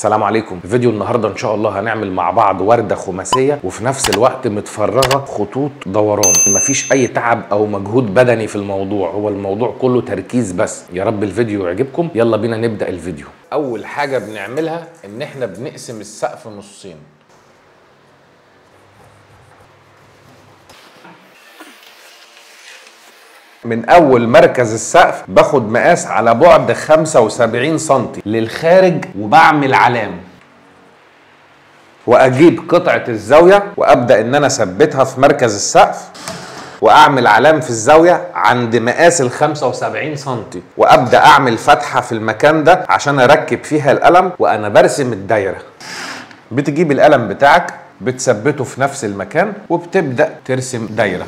السلام عليكم. فيديو النهارده ان شاء الله هنعمل مع بعض ورده خماسيه وفي نفس الوقت متفرغه خطوط دوران، مفيش اي تعب او مجهود بدني في الموضوع، هو الموضوع كله تركيز بس. يا رب الفيديو يعجبكم، يلا بينا نبدا الفيديو. اول حاجه بنعملها ان احنا بنقسم السقف نصين. من اول مركز السقف باخد مقاس على بعد 75 سم للخارج وبعمل علامه، واجيب قطعه الزاويه وابدا ان انا اثبتها في مركز السقف، واعمل علامه في الزاويه عند مقاس ال 75 سم، وابدا اعمل فتحه في المكان ده عشان اركب فيها القلم. وانا برسم الدايره بتجيب القلم بتاعك بتثبته في نفس المكان وبتبدا ترسم دايره.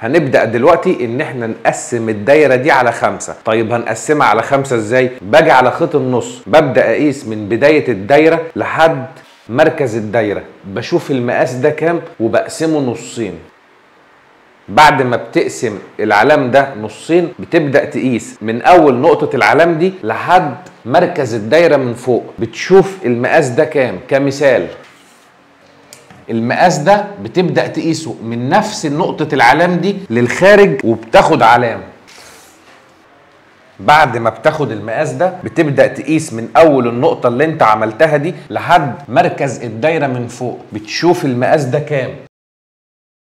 هنبدأ دلوقتي ان احنا نقسم الدايرة دي على 5. طيب هنقسمها على 5 ازاي؟ باجي على خط النص، ببدأ اقيس من بداية الدايرة لحد مركز الدايرة، بشوف المقاس ده كام وبقسمه نصين. بعد ما بتقسم العلام ده نصين بتبدأ تقيس من اول نقطة العلام دي لحد مركز الدايرة من فوق، بتشوف المقاس ده كام. كمثال المقاس ده بتبدأ تقيسه من نفس نقطة العلام دي للخارج وبتاخد علامة. بعد ما بتاخد المقاس ده بتبدأ تقيس من أول النقطة اللي أنت عملتها دي لحد مركز الدايرة من فوق، بتشوف المقاس ده كام.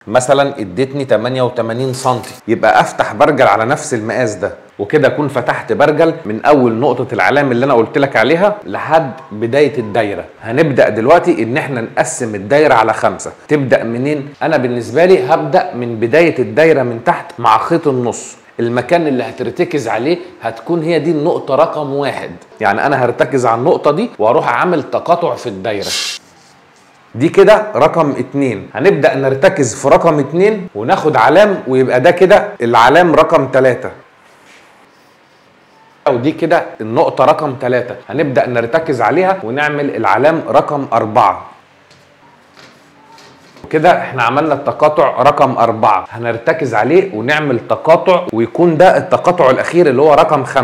مثلا اديتني 88 سم، يبقى افتح برجل على نفس المقاس ده، وكده اكون فتحت برجل من اول نقطه العلام اللي انا قلت لك عليها لحد بدايه الدايره. هنبدا دلوقتي ان احنا نقسم الدايره على 5. تبدا منين؟ انا بالنسبه لي هبدا من بدايه الدايره من تحت مع خيط النص. المكان اللي هترتكز عليه هتكون هي دي النقطه رقم 1، يعني انا هرتكز على النقطه دي واروح اعمل تقاطع في الدايره دي. كده رقم 2. هنبدأ نرتكز في رقم 2 وناخد علام، ويبقى ده كده العلام رقم 3، ودي كده النقطة رقم 3. هنبدأ نرتكز عليها ونعمل العلام رقم 4. كده احنا عملنا التقاطع رقم 4، هنرتكز عليه ونعمل تقاطع، ويكون ده التقاطع الأخير اللي هو رقم 5،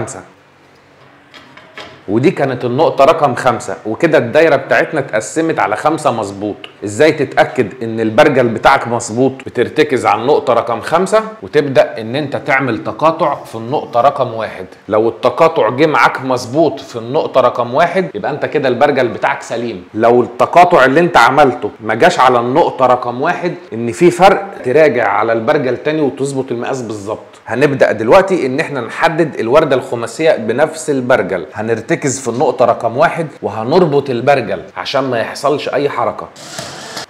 ودي كانت النقطة رقم 5. وكده الدايرة بتاعتنا اتقسمت على 5 مظبوط. ازاي تتأكد ان البرجل بتاعك مظبوط؟ بترتكز على النقطة رقم 5 وتبدأ ان انت تعمل تقاطع في النقطة رقم 1. لو التقاطع جه معاك مظبوط في النقطة رقم 1 يبقى انت كده البرجل بتاعك سليم. لو التقاطع اللي انت عملته ما جاش على النقطة رقم 1 ان في فرق، تراجع على البرجل تاني وتظبط المقاس بالظبط. هنبدأ دلوقتي ان احنا نحدد الوردة الخماسية بنفس البرجل. هنرتكز في النقطة رقم 1 وهنربط البرجل عشان ما يحصلش أي حركة.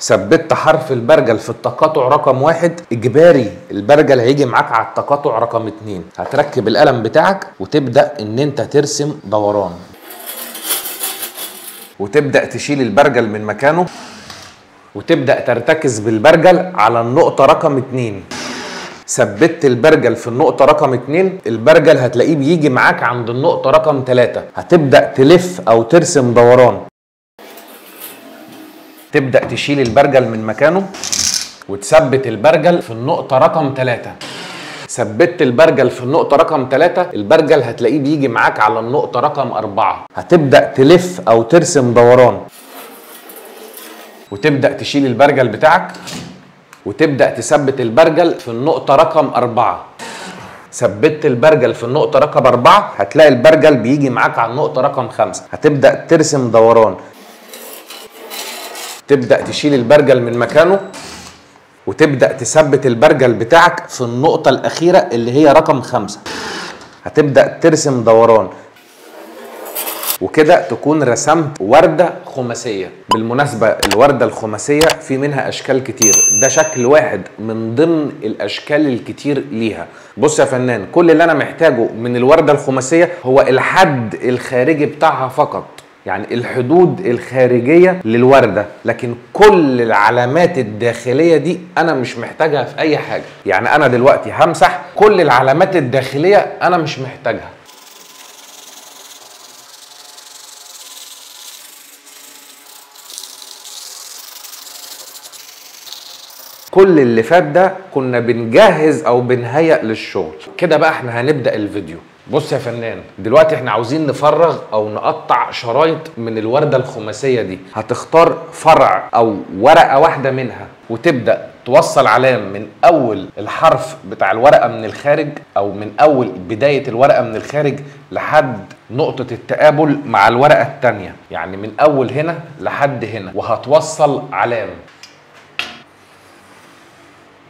ثبت حرف البرجل في التقاطع رقم 1، إجباري البرجل هيجي معاك على التقاطع رقم 2. هتركب القلم بتاعك وتبدأ إن أنت ترسم دوران، وتبدأ تشيل البرجل من مكانه وتبدأ ترتكز بالبرجل على النقطة رقم 2. ثبت البرجل في النقطة رقم 2، البرجل هتلاقيه بيجي معاك عند النقطة رقم 3. هتبدأ تلف أو ترسم دوران، تبدأ تشيل البرجل من مكانه وتثبت البرجل في النقطة رقم 3. ثبت البرجل في النقطة رقم 3، البرجل هتلاقيه بيجي معاك على النقطة رقم 4. هتبدأ تلف أو ترسم دوران، وتبدأ تشيل البرجل بتاعك وتبدأ تثبت البرجل في النقطة رقم 4. ثبت البرجل في النقطة رقم 4، هتلاقي البرجل بيجي معاك على النقطة رقم 5. هتبدأ ترسم دوران، تبدأ تشيل البرجل من مكانه وتبدأ تثبت البرجل بتاعك في النقطة الأخيرة اللي هي رقم 5. هتبدأ ترسم دوران، وكده تكون رسمت وردة خماسية. بالمناسبة الوردة الخماسية في منها أشكال كتير، ده شكل واحد من ضمن الأشكال الكتير ليها. بص يا فنان، كل اللي أنا محتاجه من الوردة الخماسية هو الحد الخارجي بتاعها فقط، يعني الحدود الخارجية للوردة، لكن كل العلامات الداخلية دي أنا مش محتاجها في أي حاجة. يعني أنا دلوقتي همسح كل العلامات الداخلية، أنا مش محتاجها. كل اللي فات ده كنا بنجهز او بنهيئ للشغل. كده بقى احنا هنبدأ الفيديو. بص يا فنان، دلوقتي احنا عاوزين نفرغ او نقطع شرايط من الوردة الخماسية دي. هتختار فرع او ورقة واحدة منها وتبدأ توصل علام من اول الحرف بتاع الورقة من الخارج، او من اول بداية الورقة من الخارج لحد نقطة التقابل مع الورقة التانية، يعني من اول هنا لحد هنا، وهتوصل علام.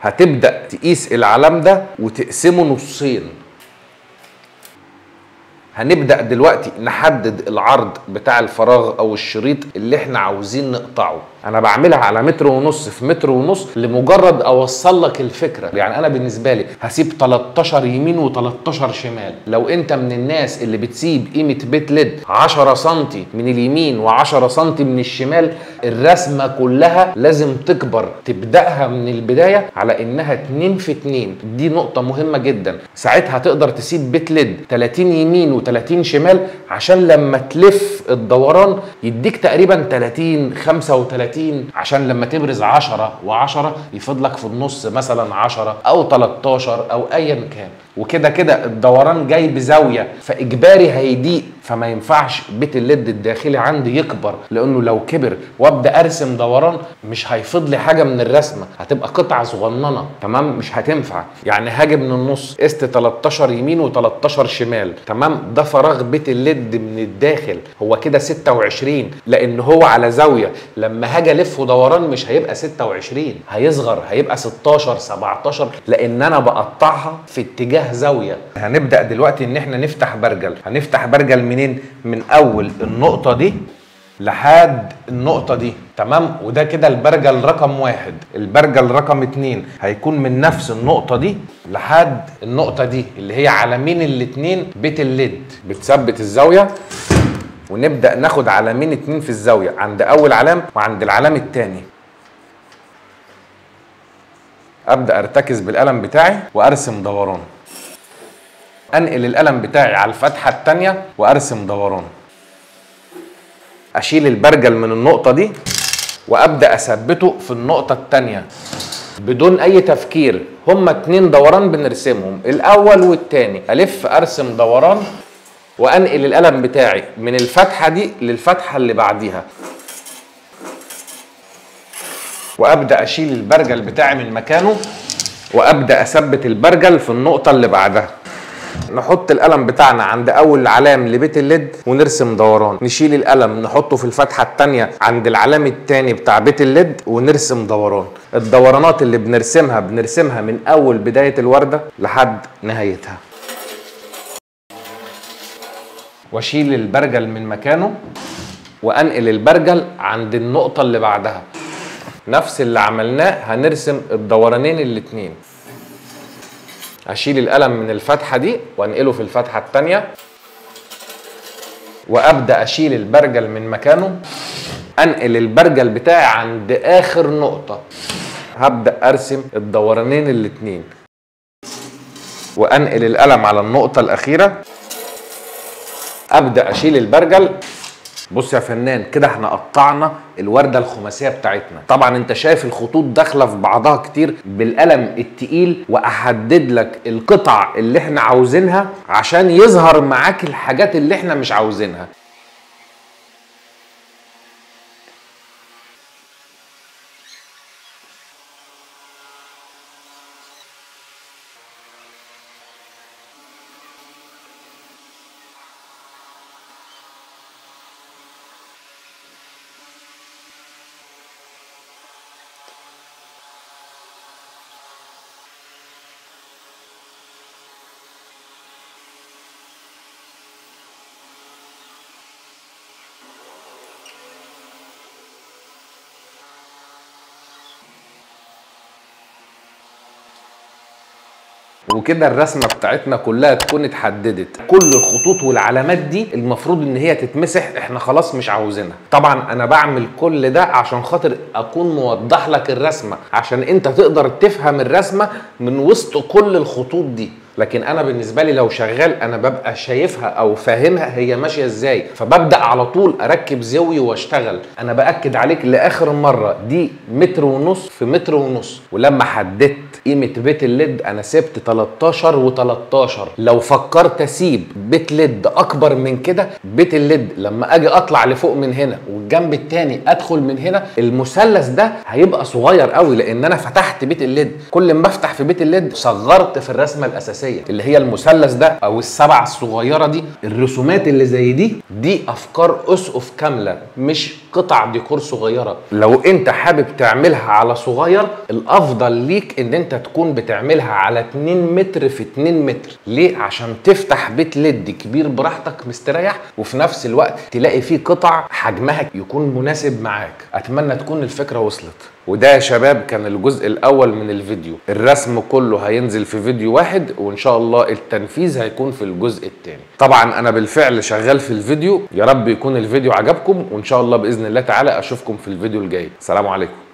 هتبدأ تقيس العلام ده وتقسمه نصين. هنبدأ دلوقتي نحدد العرض بتاع الفراغ او الشريط اللي احنا عاوزين نقطعه. انا بعملها على متر ونص في متر ونص لمجرد اوصل لك الفكرة. يعني انا بالنسبة لي هسيب 13 يمين و13 شمال. لو انت من الناس اللي بتسيب قيمة بيت ليد 10 سم من اليمين و10 سم من الشمال، الرسمة كلها لازم تكبر، تبدأها من البداية على انها 2 في 2. دي نقطة مهمة جدا. ساعتها تقدر تسيب بيت ليد 30 يمين و 30 شمال، عشان لما تلف الدوران يديك تقريبا 30 35، عشان لما تبرز 10 و10 يفضل لك في النص مثلا 10 او 13 او ايا كان. وكده كده الدوران جاي بزاويه، فاجباري هيضيق، فما ينفعش بيت الليد الداخلي عندي يكبر، لانه لو كبر وابدا ارسم دوران مش هيفضل لي حاجه من الرسمه، هتبقى قطعه صغننه، تمام؟ مش هتنفع. يعني هاجي من النص قست 13 يمين و13 شمال، تمام؟ ده فراغ بيت الليد من الداخل، هو كده 26، لان هو على زاويه، لما هاجي الفه دوران مش هيبقى 26، هيصغر، هيبقى 16 17، لان انا بقطعها في اتجاه زاويه. هنبدا دلوقتي ان احنا نفتح برجل. هنفتح برجل منين؟ من اول النقطه دي لحد النقطه دي، تمام؟ وده كده البرجل رقم 1. البرجل رقم 2 هيكون من نفس النقطه دي لحد النقطه دي، اللي هي علامين الاتنين بيت الليد. بتثبت الزاويه ونبدا ناخد علامين 2 في الزاويه، عند اول علام وعند العلام الثاني. ابدا ارتكز بالقلم بتاعي وارسم دوران. انقل القلم بتاعي على الفتحه الثانيه وارسم دوران. اشيل البرجل من النقطه دي وابدا اثبته في النقطه الثانيه بدون اي تفكير. هما 2 دوران بنرسمهم، الاول والثاني. الف ارسم دوران وانقل القلم بتاعي من الفتحه دي للفتحه اللي بعديها، وابدا اشيل البرجل بتاعي من مكانه وابدا اثبت البرجل في النقطه اللي بعدها. نحط القلم بتاعنا عند اول علام لبيت الليد ونرسم دوران. نشيل القلم نحطه في الفتحه الثانيه عند العلام الثاني بتاع بيت الليد ونرسم دوران. الدورانات اللي بنرسمها من اول بدايه الورده لحد نهايتها. واشيل البرجل من مكانه وانقل البرجل عند النقطه اللي بعدها. نفس اللي عملناه هنرسم الدورانين الاتنين. اشيل القلم من الفتحه دي وانقله في الفتحه الثانيه، وابدا اشيل البرجل من مكانه. انقل البرجل بتاعي عند اخر نقطه، هبدا ارسم الدورانين الاتنين، وانقل القلم على النقطه الاخيره، ابدا اشيل البرجل. بص يا فنان، كده احنا قطعنا الوردة الخماسية بتاعتنا. طبعا انت شايف الخطوط داخلة في بعضها كتير. بالقلم التقيل واحدد لك القطع اللي احنا عاوزينها عشان يظهر معاك الحاجات اللي احنا مش عاوزينها. وكده الرسمه بتاعتنا كلها تكون اتحددت. كل الخطوط والعلامات دي المفروض ان هي تتمسح، احنا خلاص مش عاوزينها. طبعا انا بعمل كل ده عشان خاطر اكون موضح لك الرسمه، عشان انت تقدر تفهم الرسمه من وسط كل الخطوط دي. لكن انا بالنسبه لي لو شغال انا ببقى شايفها او فاهمها هي ماشيه ازاي، فببدا على طول اركب زاويه واشتغل. انا باكد عليك لاخر مره، دي 1.5 في 1.5، ولما حددت قيمه بيت الليد انا سبت 13 و13. لو فكرت اسيب بيت ليد اكبر من كده، بيت الليد لما اجي اطلع لفوق من هنا والجنب الثاني ادخل من هنا، المثلث ده هيبقى صغير قوي لان انا فتحت بيت الليد. كل ما افتح في بيت الليد صغرت في الرسمه الاساسيه اللي هي المثلث ده او السبعه الصغيره دي. الرسومات اللي زي دي افكار اسقف كامله مش قطع ديكور صغيره. لو انت حابب تعملها على صغير الافضل ليك ان انت تكون بتعملها على 2 متر في 2 متر. ليه؟ عشان تفتح بيت ليد كبير براحتك مستريح، وفي نفس الوقت تلاقي فيه قطع حجمها يكون مناسب معاك. اتمنى تكون الفكره وصلت. وده يا شباب كان الجزء الاول من الفيديو. الرسم كله هينزل في فيديو واحد، وان شاء الله التنفيذ هيكون في الجزء الثاني. طبعا انا بالفعل شغال في الفيديو، يا رب يكون الفيديو عجبكم، وان شاء الله باذن الله تعالى اشوفكم في الفيديو الجاي. سلام عليكم.